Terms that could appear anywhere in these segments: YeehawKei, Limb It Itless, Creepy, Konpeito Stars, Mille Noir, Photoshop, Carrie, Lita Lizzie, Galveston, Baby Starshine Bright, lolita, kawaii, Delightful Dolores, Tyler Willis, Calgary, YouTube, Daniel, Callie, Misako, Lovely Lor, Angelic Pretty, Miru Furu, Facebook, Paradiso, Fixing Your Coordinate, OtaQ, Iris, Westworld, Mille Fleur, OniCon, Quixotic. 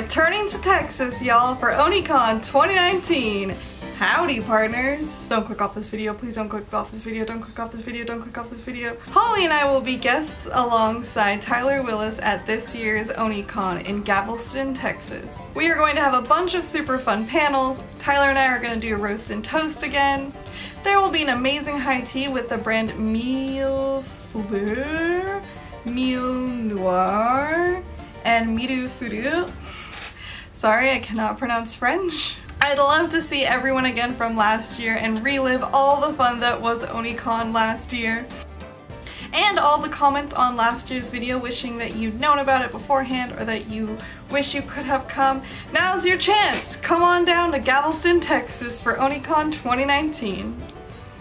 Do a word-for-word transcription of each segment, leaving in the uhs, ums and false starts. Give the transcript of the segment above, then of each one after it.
returning to Texas, y'all, for OniCon twenty nineteen. Howdy, partners. Don't click off this video. Please don't click off this video. Don't click off this video. Don't click off this video. Holly and I will be guests alongside Tyler Willis at this year's OniCon in Galveston, Texas. We are going to have a bunch of super fun panels. Tyler and I are going to do a roast and toast again. There will be an amazing high tea with the brand Mille Fleur, Mille Noir, and Miru Furu. Sorry, I cannot pronounce French. I'd love to see everyone again from last year and relive all the fun that was OniCon last year. And all the comments on last year's video wishing that you'd known about it beforehand or that you wish you could have come. Now's your chance! Come on down to Galveston, Texas for OniCon twenty nineteen.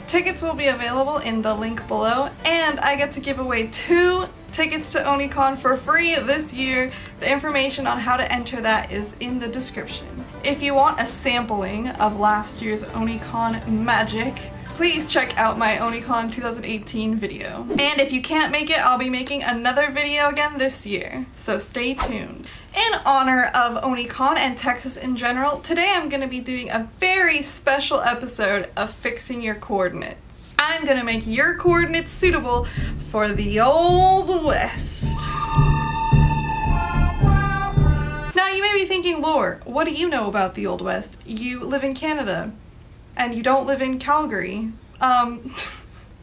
Tickets will be available in the link below, and I get to give away two tickets to OniCon for free this year. The information on how to enter that is in the description. If you want a sampling of last year's OniCon magic, please check out my OniCon two thousand eighteen video. And if you can't make it, I'll be making another video again this year, so stay tuned. In honor of OniCon and Texas in general, today I'm going to be doing a very special episode of Fixing Your Coordinate. I'm gonna make your coordinates suitable for the Old West. Now you may be thinking, Lore, what do you know about the Old West? You live in Canada, and you don't live in Calgary. Um,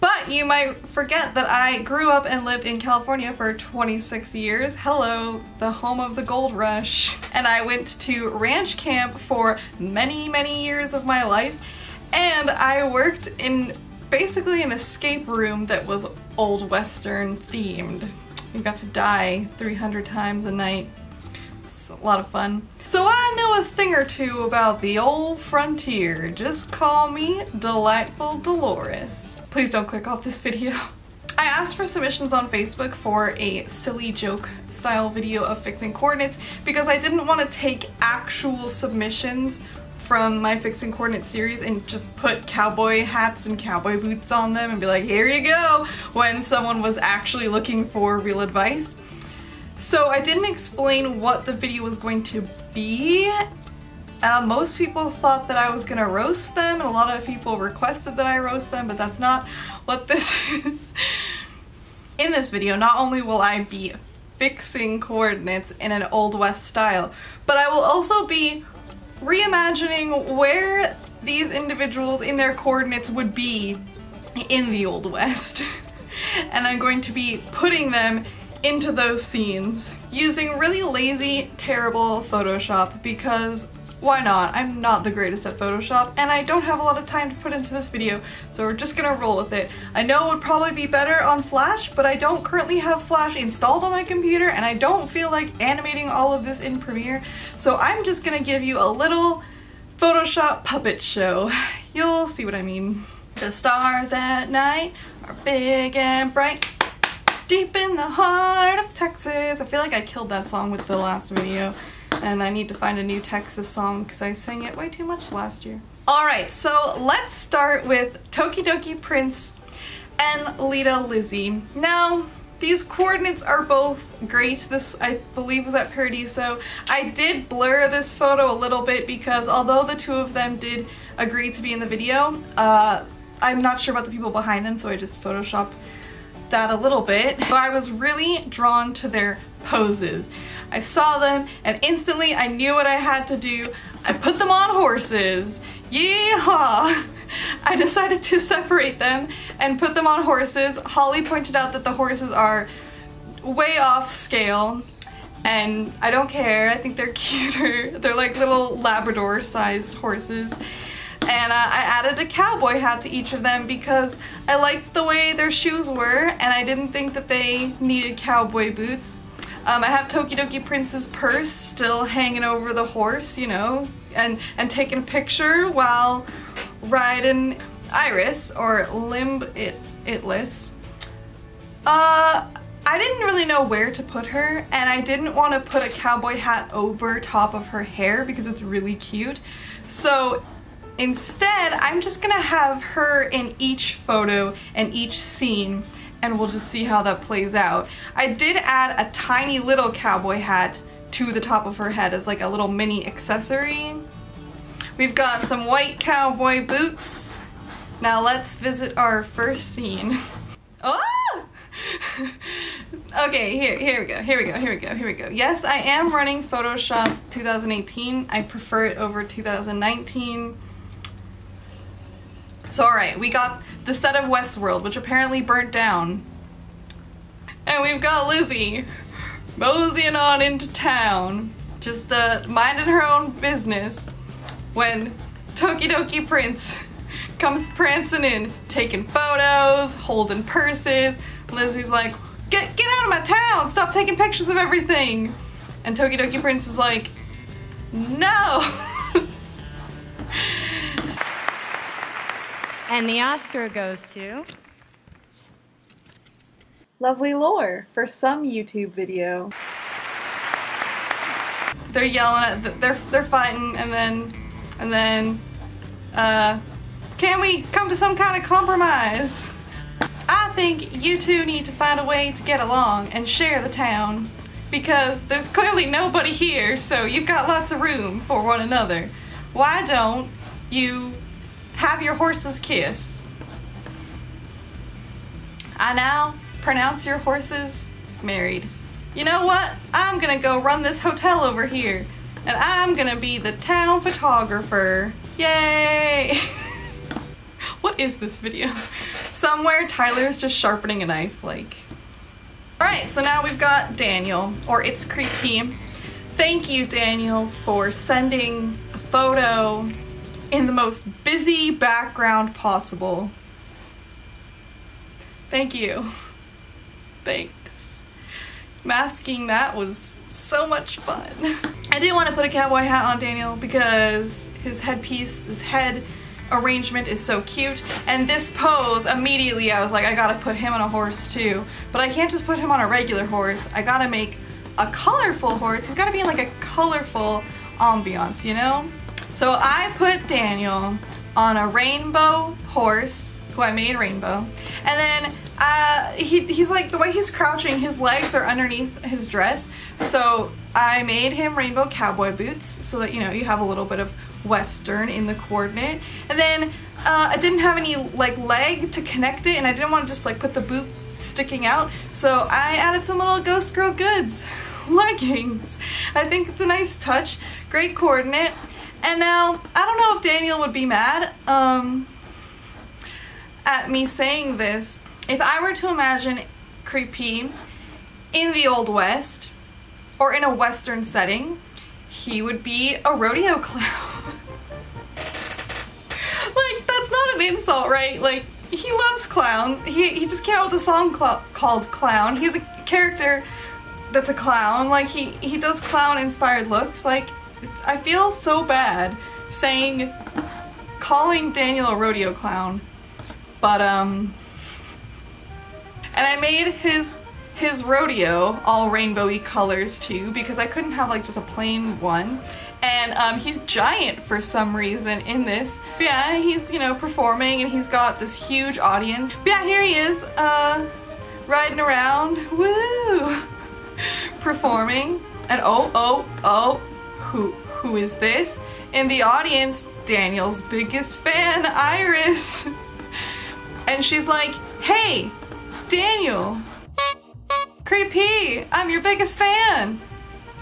but you might forget that I grew up and lived in California for twenty-six years. Hello, the home of the gold rush. And I went to ranch camp for many, many years of my life, and I worked in basically an escape room that was Old Western themed. You got to die three hundred times a night. It's a lot of fun. So I know a thing or two about the old frontier. Just call me Delightful Dolores. Please don't click off this video. I asked for submissions on Facebook for a silly joke style video of fixing coordinates because I didn't want to take actual submissions from my Fixing Coordinate series and just put cowboy hats and cowboy boots on them and be like, here you go, when someone was actually looking for real advice. So I didn't explain what the video was going to be. Uh, most people thought that I was gonna roast them, and a lot of people requested that I roast them, but that's not what this is. In this video, not only will I be fixing coordinates in an Old West style, but I will also be reimagining where these individuals in their coordinates would be in the Old West. And I'm going to be putting them into those scenes using really lazy, terrible Photoshop because why not? I'm not the greatest at Photoshop and I don't have a lot of time to put into this video, so we're just gonna roll with it. I know it would probably be better on Flash, but I don't currently have Flash installed on my computer and I don't feel like animating all of this in Premiere, so I'm just gonna give you a little Photoshop puppet show. You'll see what I mean. The stars at night are big and bright, deep in the heart of Texas. I feel like I killed that song with the last video. And I need to find a new Texas song because I sang it way too much last year. Alright, so let's start with Tokidoki Prince and Lita Lizzie. Now, these coordinates are both great. This, I believe, was at Paradiso. I did blur this photo a little bit because although the two of them did agree to be in the video, uh, I'm not sure about the people behind them, so I just photoshopped that a little bit. But I was really drawn to their poses. I saw them and instantly I knew what I had to do. I put them on horses. Yeehaw! I decided to separate them and put them on horses. Holly pointed out that the horses are way off scale and I don't care. I think they're cuter. They're like little Labrador sized horses. And uh, I added a cowboy hat to each of them because I liked the way their shoes were and I didn't think that they needed cowboy boots. Um, I have Tokidoki Prince's purse still hanging over the horse, you know, and, and taking a picture while riding Iris, or Limb It Itless. Uh, I didn't really know where to put her, and I didn't want to put a cowboy hat over top of her hair because it's really cute. So instead, I'm just gonna have her in each photo and each scene, and we'll just see how that plays out. I did add a tiny little cowboy hat to the top of her head as like a little mini accessory. We've got some white cowboy boots. Now let's visit our first scene. Oh! Okay, here, here we go, here we go, here we go, here we go. Yes, I am running Photoshop two thousand eighteen. I prefer it over two thousand nineteen. So alright, we got the set of Westworld, which apparently burnt down. And we've got Lizzie moseying on into town, just uh, minding her own business, when Tokidoki Prince comes prancing in, taking photos, holding purses. Lizzie's like, get get out of my town, stop taking pictures of everything. And Tokidoki Prince is like, no. And the Oscar goes to Lovely Lor for some YouTube video. They're yelling at, th they're they're fighting, and then and then uh, can we come to some kind of compromise? I think you two need to find a way to get along and share the town, because there's clearly nobody here, so you've got lots of room for one another. Why don't you have your horses kiss? I now pronounce your horses married. You know what? I'm gonna go run this hotel over here, and I'm gonna be the town photographer. Yay! What is this video? Somewhere Tyler's just sharpening a knife, like. Alright, so now we've got Daniel, or It's Creepy. Thank you, Daniel, for sending a photo in the most busy background possible. Thank you. Thanks. Masking that was so much fun. I did want to put a cowboy hat on Daniel because his headpiece, his head arrangement is so cute, and this pose immediately I was like, I gotta put him on a horse too, but I can't just put him on a regular horse. I gotta make a colorful horse. It's gotta be like a colorful ambiance, you know? So I put Daniel on a rainbow horse, who I made rainbow, and then uh, he, he's like, the way he's crouching, his legs are underneath his dress, so I made him rainbow cowboy boots so that, you know, you have a little bit of Western in the coordinate. And then uh, I didn't have any like leg to connect it, and I didn't want to just like put the boot sticking out, so I added some little Ghost Girl Goods leggings. I think it's a nice touch, great coordinate. And now I don't know if Daniel would be mad um, at me saying this. If I were to imagine Creepy in the Old West or in a Western setting, he would be a rodeo clown. Like, that's not an insult, right? Like, he loves clowns. He, he just came out with a song cl called Clown. He has a character that's a clown. Like, he, he does clown-inspired looks. Like, it's, I feel so bad saying, calling Daniel a rodeo clown. But, um... and I made his... his rodeo all rainbowy colors too, because I couldn't have like just a plain one. And um, he's giant for some reason in this. But yeah, he's, you know, performing, and he's got this huge audience. But yeah, here he is, uh, riding around, woo, performing. And oh, oh, oh, who, who is this? In the audience, Daniel's biggest fan, Iris. And she's like, hey, Daniel, Creepy, I'm your biggest fan.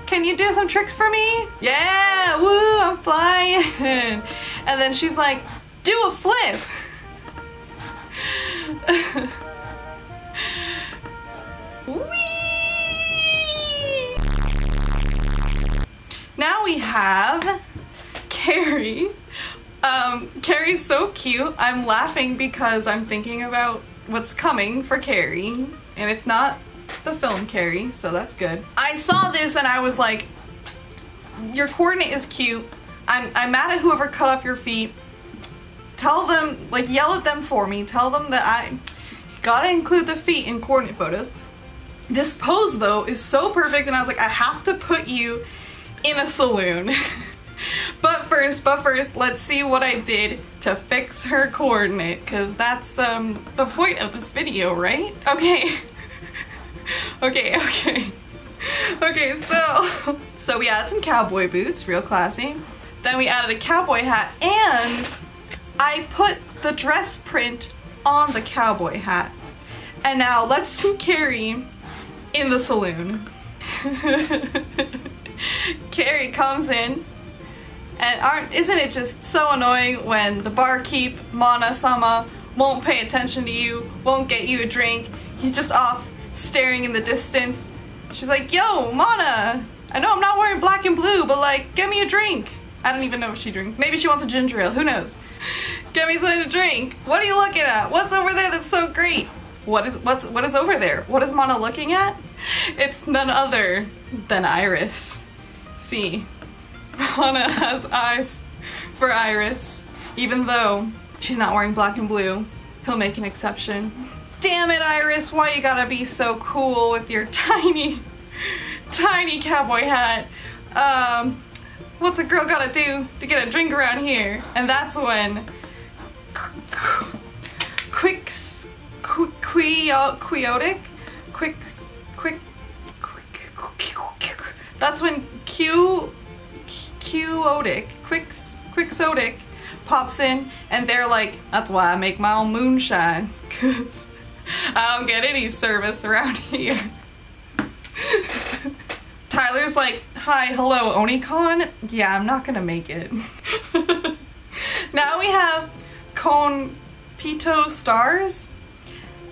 Can you do some tricks for me? Yeah, woo, I'm flying. And then she's like, do a flip. Whee! Now we have Carrie. Um, Carrie's so cute. I'm laughing because I'm thinking about what's coming for Carrie, and it's not the film Carrie, so that's good. I saw this and I was like, your coordinate is cute. I'm, I'm mad at whoever cut off your feet. Tell them, like, yell at them for me. Tell them that I gotta include the feet in coordinate photos. This pose though is so perfect, and I was like, I have to put you in a saloon. But first, but first, let's see what I did to fix her coordinate, because that's um, the point of this video, right? Okay. Okay, okay. Okay, so so we added some cowboy boots, real classy. Then we added a cowboy hat, and I put the dress print on the cowboy hat. And now let's see Carrie in the saloon. Carrie comes in, and aren't isn't it just so annoying when the barkeep, Mana-sama, won't pay attention to you, won't get you a drink, he's just off staring in the distance. She's like, yo, Mana, I know I'm not wearing black and blue, but like, get me a drink. I don't even know if she drinks. Maybe she wants a ginger ale, who knows? Get me something to drink. What are you looking at? What's over there that's so great? What is, what's, what is over there? What is Mana looking at? It's none other than Iris. See, Mana has eyes for Iris. Even though she's not wearing black and blue, he'll make an exception. Damn it, Iris, why you gotta be so cool with your tiny, tiny cowboy hat? Um, what's a girl gotta do to get a drink around here? And that's when Quix, Quixotic, Quix, Quick, Quick, that's when Q, Quixotic, Quix, Quixotic pops in, and they're like, that's why I make my own moonshine, cause I don't get any service around here. Tyler's like, hi, hello, OniCon? Yeah, I'm not gonna make it. Now we have Konpeito Stars,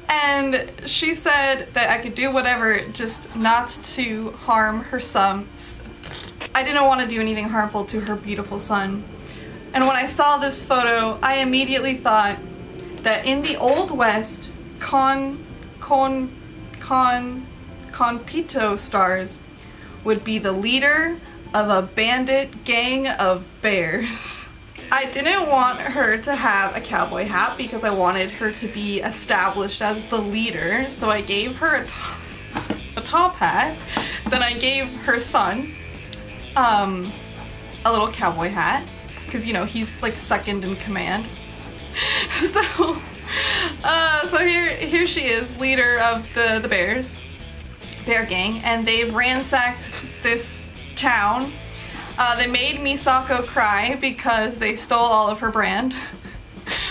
and she said that I could do whatever, just not to harm her son. I didn't want to do anything harmful to her beautiful son. And when I saw this photo, I immediately thought that in the Old West, Con, con, con, Konpeito Stars would be the leader of a bandit gang of bears. I didn't want her to have a cowboy hat because I wanted her to be established as the leader, so I gave her a top, a top hat. Then I gave her son um, a little cowboy hat because, you know, he's like second in command. So. Uh, so here, here she is, leader of the, the bears, bear gang, and they've ransacked this town. Uh, they made Misako cry because they stole all of her brand.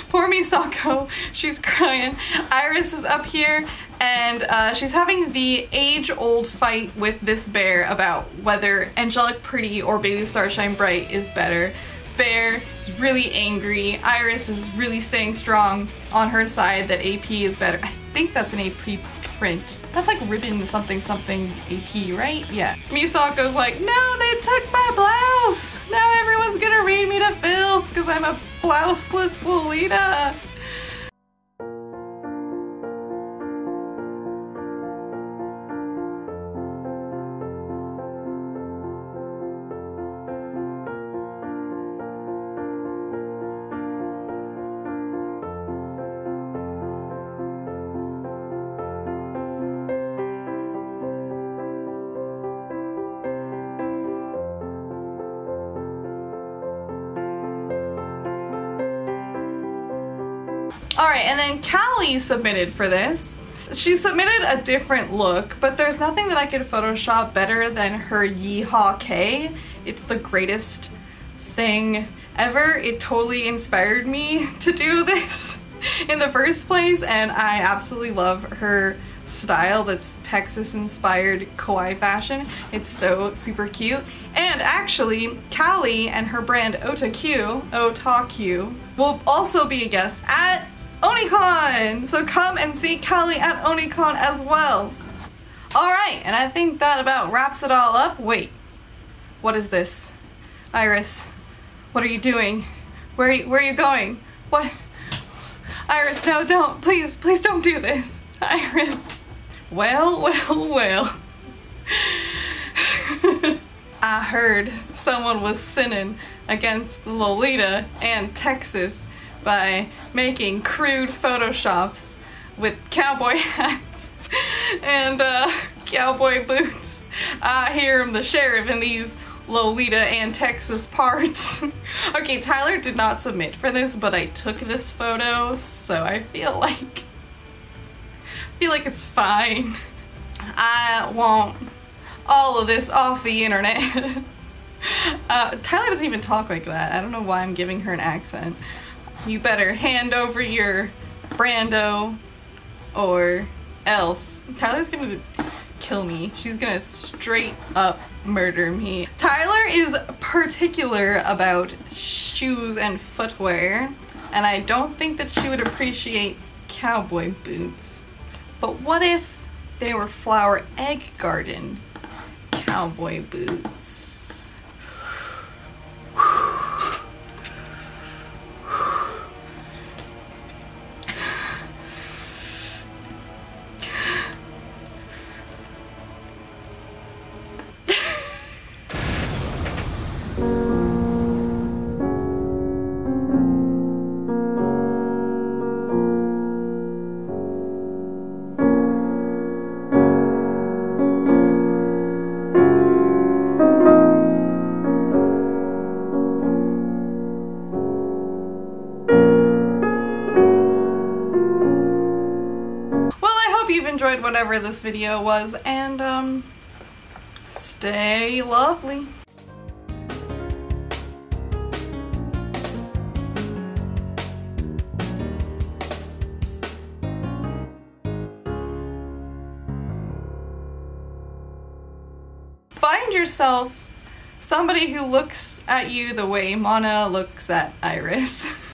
Poor Misako, she's crying. Iris is up here, and uh, she's having the age-old fight with this bear about whether Angelic Pretty or Baby Starshine Bright is better. Bear is really angry. Iris is really staying strong on her side that A P is better. I think that's an A P print. That's like ribbon something something A P, right? Yeah. Misako's like, no, they took my blouse! Now everyone's gonna read me to filth because I'm a blouseless Lolita! Alright, and then Callie submitted for this. She submitted a different look, but there's nothing that I could Photoshop better than her YeehawKei. It's the greatest thing ever. It totally inspired me to do this in the first place, and I absolutely love her style that's Texas-inspired kawaii fashion. It's so super cute. And actually, Callie and her brand OtaQ, OtaQ, will also be a guest at OniCon! So come and see Callie at OniCon as well. Alright, and I think that about wraps it all up. Wait, what is this? Iris, what are you doing? Where are you, where are you going? What? Iris, no, don't. Please, please don't do this. Iris. Well, well, well. I heard someone was sinning against Lolita and Texas by making crude photoshops with cowboy hats and uh, cowboy boots. I hear him, the sheriff, in these Lolita and Texas parts. Okay, Tyler did not submit for this, but I took this photo, so I feel like I feel like it's fine. I won't all of this off the internet. uh, Tyler doesn't even talk like that. I don't know why I'm giving her an accent. You better hand over your Brando or else. Tyler's gonna kill me. She's gonna straight up murder me. Tyler is particular about shoes and footwear, and I don't think that she would appreciate cowboy boots. But what if they were Flower Egg Garden cowboy boots? Whatever this video was, and um, stay lovely. Find yourself somebody who looks at you the way Mana looks at Iris.